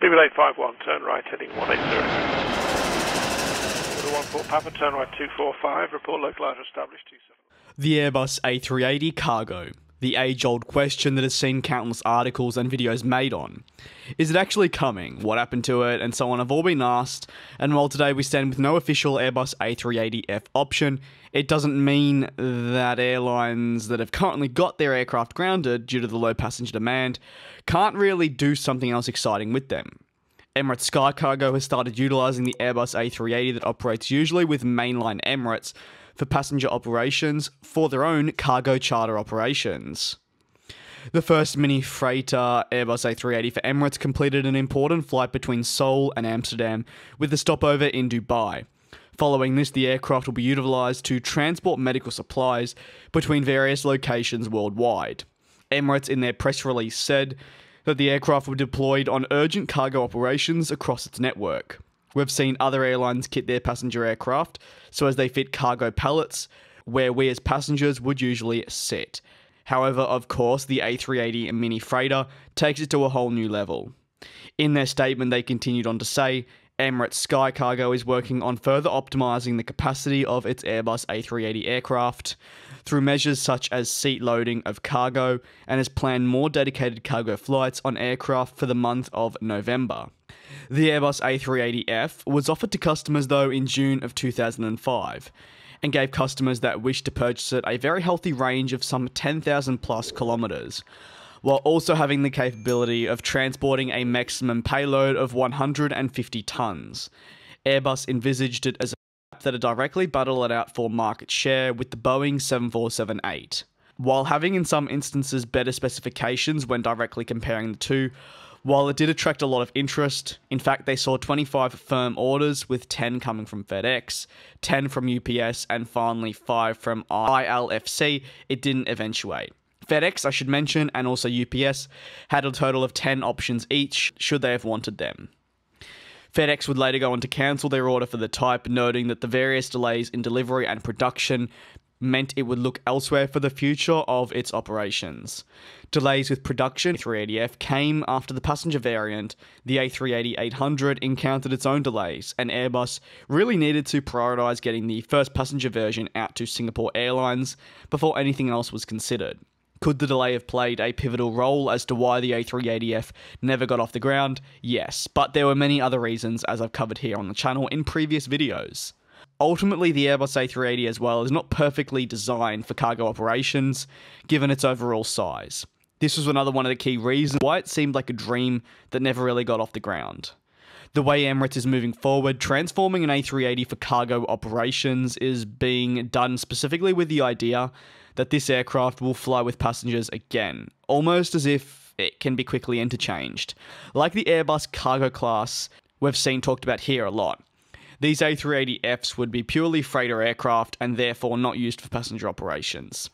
BB-851, turn right, heading 180. Order 14 Papa, turn right 245, report local item established 27. The Airbus A380 Cargo, the age-old question that has seen countless articles and videos made on. Is it actually coming? What happened to it? And so on have all been asked, and while today we stand with no official Airbus A380F option, it doesn't mean that airlines that have currently got their aircraft grounded due to the low passenger demand can't really do something else exciting with them. Emirates Sky Cargo has started utilising the Airbus A380 that operates usually with mainline Emirates for passenger operations for their own cargo charter operations. The first mini freighter Airbus A380 for Emirates completed an important flight between Seoul and Amsterdam with a stopover in Dubai. Following this, the aircraft will be utilised to transport medical supplies between various locations worldwide. Emirates, in their press release, said that the aircraft were deployed on urgent cargo operations across its network. We've seen other airlines kit their passenger aircraft so as they fit cargo pallets where we as passengers would usually sit. However, of course, the A380 mini freighter takes it to a whole new level. In their statement, they continued on to say, Emirates Sky Cargo is working on further optimising the capacity of its Airbus A380 aircraft through measures such as seat loading of cargo and has planned more dedicated cargo flights on aircraft for the month of November. The Airbus A380F was offered to customers though in June of 2005 and gave customers that wished to purchase it a very healthy range of some 10,000 plus kilometres, while also having the capability of transporting a maximum payload of 150 tonnes. Airbus envisaged it as a that are directly battle it out for market share with the Boeing 747-8, while having in some instances better specifications when directly comparing the two. While it did attract a lot of interest, in fact they saw 25 firm orders with 10 coming from FedEx, 10 from UPS and finally 5 from ILFC, it didn't eventuate. FedEx, I should mention, and also UPS, had a total of 10 options each, should they have wanted them. FedEx would later go on to cancel their order for the type, noting that the various delays in delivery and production meant it would look elsewhere for the future of its operations. Delays with production A380F came after the passenger variant, the A380-800, encountered its own delays, and Airbus really needed to prioritise getting the first passenger version out to Singapore Airlines before anything else was considered. Could the delay have played a pivotal role as to why the A380F never got off the ground? Yes, but there were many other reasons, as I've covered here on the channel in previous videos. Ultimately, the Airbus A380 as well is not perfectly designed for cargo operations, given its overall size. This was another one of the key reasons why it seemed like a dream that never really got off the ground. The way Emirates is moving forward, transforming an A380 for cargo operations is being done specifically with the idea that this aircraft will fly with passengers again, almost as if it can be quickly interchanged. Like the Airbus cargo class we've seen talked about here a lot, these A380Fs would be purely freighter aircraft and therefore not used for passenger operations.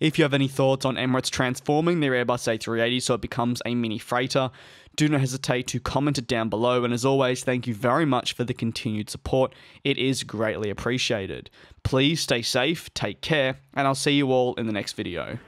If you have any thoughts on Emirates transforming their Airbus A380 so it becomes a mini freighter, do not hesitate to comment it down below, and as always, thank you very much for the continued support. It is greatly appreciated. Please stay safe, take care, and I'll see you all in the next video.